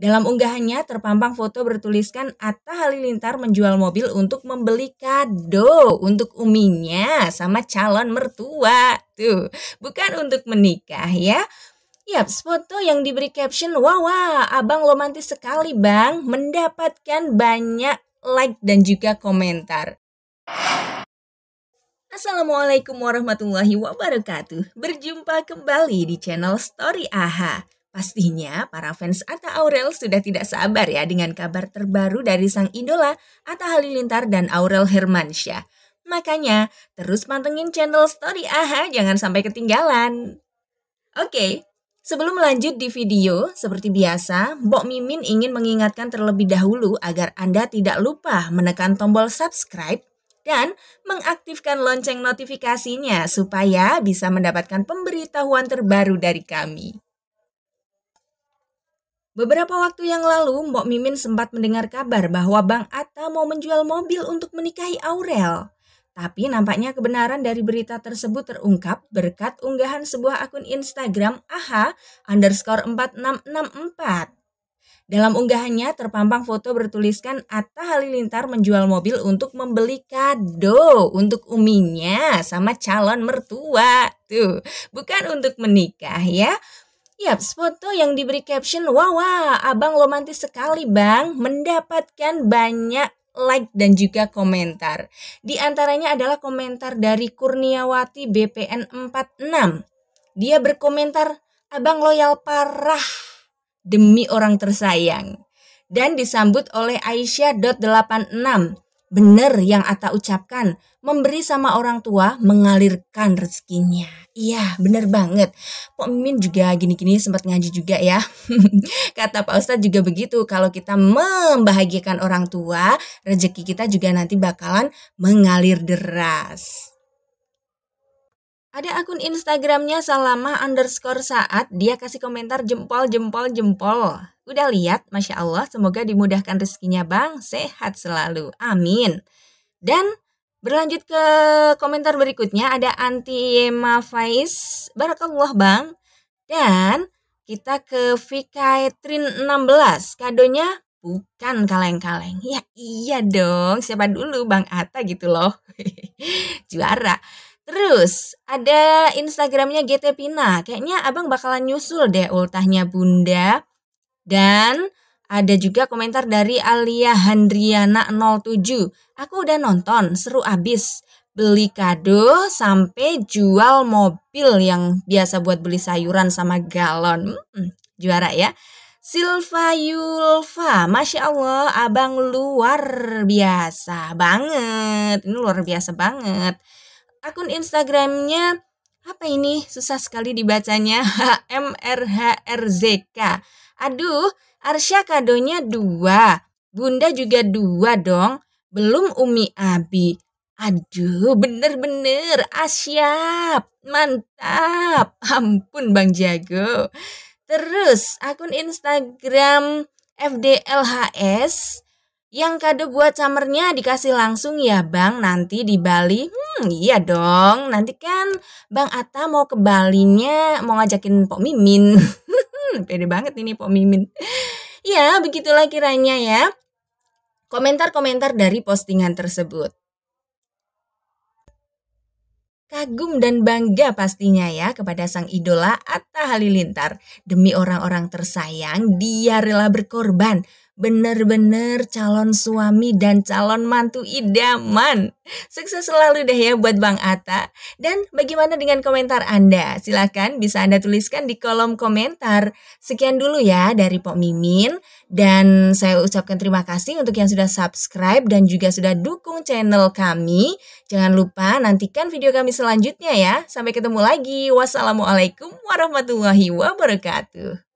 Dalam unggahannya terpampang foto bertuliskan Atta Halilintar menjual mobil untuk membeli kado untuk uminya sama calon mertua. Tuh, bukan untuk menikah ya. Yaps, foto yang diberi caption, wah, abang romantis sekali bang, mendapatkan banyak like dan juga komentar. Assalamualaikum warahmatullahi wabarakatuh. Berjumpa kembali di channel Story AHA. Pastinya para fans Atta Aurel sudah tidak sabar ya dengan kabar terbaru dari sang idola Atta Halilintar dan Aurel Hermansyah. Makanya terus pantengin channel Story AHA, jangan sampai ketinggalan. Oke. Sebelum lanjut di video, seperti biasa, Mbok Mimin ingin mengingatkan terlebih dahulu agar Anda tidak lupa menekan tombol subscribe dan mengaktifkan lonceng notifikasinya supaya bisa mendapatkan pemberitahuan terbaru dari kami. Beberapa waktu yang lalu, Mbok Mimin sempat mendengar kabar bahwa Bang Atta mau menjual mobil untuk menikahi Aurel. Tapi nampaknya kebenaran dari berita tersebut terungkap berkat unggahan sebuah akun Instagram AHA_4664. Dalam unggahannya terpampang foto bertuliskan Atta Halilintar menjual mobil untuk membeli kado untuk uminya sama calon mertua. Tuh, bukan untuk menikah ya. Yaps, foto yang diberi caption, wah, abang romantis sekali bang, mendapatkan banyak like dan juga komentar. Di antaranya adalah komentar dari Kurniawati BPN46. Dia berkomentar, abang loyal parah demi orang tersayang. Dan disambut oleh Aisyah.86. Bener yang Atta ucapkan, memberi sama orang tua mengalirkan rezekinya. Iya, bener banget. Pak Mimin juga gini-gini sempat ngaji juga ya. Kata Pak Ustadz juga begitu, kalau kita membahagiakan orang tua, rezeki kita juga nanti bakalan mengalir deras. Ada akun Instagramnya Salamah_saat, dia kasih komentar jempol. Udah lihat, Masya Allah, semoga dimudahkan rezekinya bang, sehat selalu, amin. Dan berlanjut ke komentar berikutnya, ada Anti Ema Faiz, barakallah bang. Dan kita ke Fikatrin16, kadonya bukan kaleng-kaleng. Ya iya dong, siapa dulu Bang Atta gitu loh. Juara. Terus ada Instagramnya GT Pina, kayaknya abang bakalan nyusul deh ultahnya bunda. Dan ada juga komentar dari Alia Handriana 07. Aku udah nonton, seru abis. Beli kado sampai jual mobil yang biasa buat beli sayuran sama galon. Juara ya. Silva Yulfa, Masya Allah, abang luar biasa banget. Ini luar biasa banget. Akun Instagramnya, apa ini? Susah sekali dibacanya. HMRHRZK. Aduh, Arsya kadonya 2, bunda juga 2 dong, belum Umi Abi. Aduh, bener-bener asyap, mantap, ampun Bang Jago. Terus akun Instagram FDLHS, yang kado buat summernya dikasih langsung ya Bang, nanti di Bali. Iya dong, nanti kan Bang Atta mau ke Balinya, mau ngajakin Pok Mimin. Pede banget ini Pak Mimin. Ya, begitulah kiranya ya komentar-komentar dari postingan tersebut. Kagum dan bangga pastinya ya kepada sang idola Atta Halilintar. Demi orang-orang tersayang, dia rela berkorban. Bener-bener calon suami dan calon mantu idaman. Sukses selalu deh ya buat Bang Atta. Dan bagaimana dengan komentar Anda? Silahkan bisa Anda tuliskan di kolom komentar. Sekian dulu ya dari Pok Mimin. Dan saya ucapkan terima kasih untuk yang sudah subscribe dan juga sudah dukung channel kami. Jangan lupa nantikan video kami selanjutnya ya. Sampai ketemu lagi. Wassalamualaikum warahmatullahi wabarakatuh.